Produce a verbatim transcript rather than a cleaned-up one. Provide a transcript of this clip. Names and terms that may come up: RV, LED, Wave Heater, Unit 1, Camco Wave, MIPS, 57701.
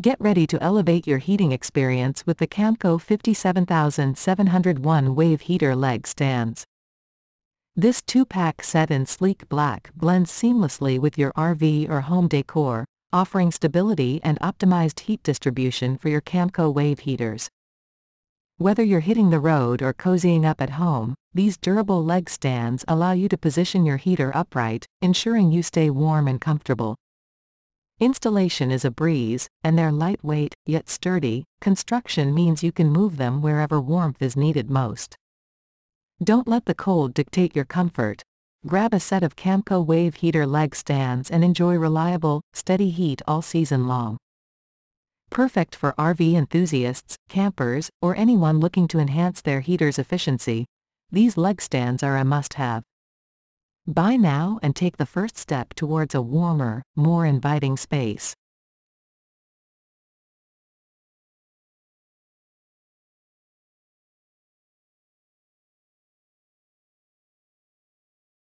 Get ready to elevate your heating experience with the Camco fifty-seven thousand seven hundred one Wave Heater Leg Stands. This two-pack set in sleek black blends seamlessly with your R V or home decor, offering stability and optimized heat distribution for your Camco Wave heaters. Whether you're hitting the road or cozying up at home, these durable leg stands allow you to position your heater upright, ensuring you stay warm and comfortable. Installation is a breeze, and their lightweight, yet sturdy, construction means you can move them wherever warmth is needed most. Don't let the cold dictate your comfort. Grab a set of Camco Wave Heater Leg Stands and enjoy reliable, steady heat all season long. Perfect for R V enthusiasts, campers, or anyone looking to enhance their heater's efficiency, these leg stands are a must-have. Buy now and take the first step towards a warmer, more inviting space.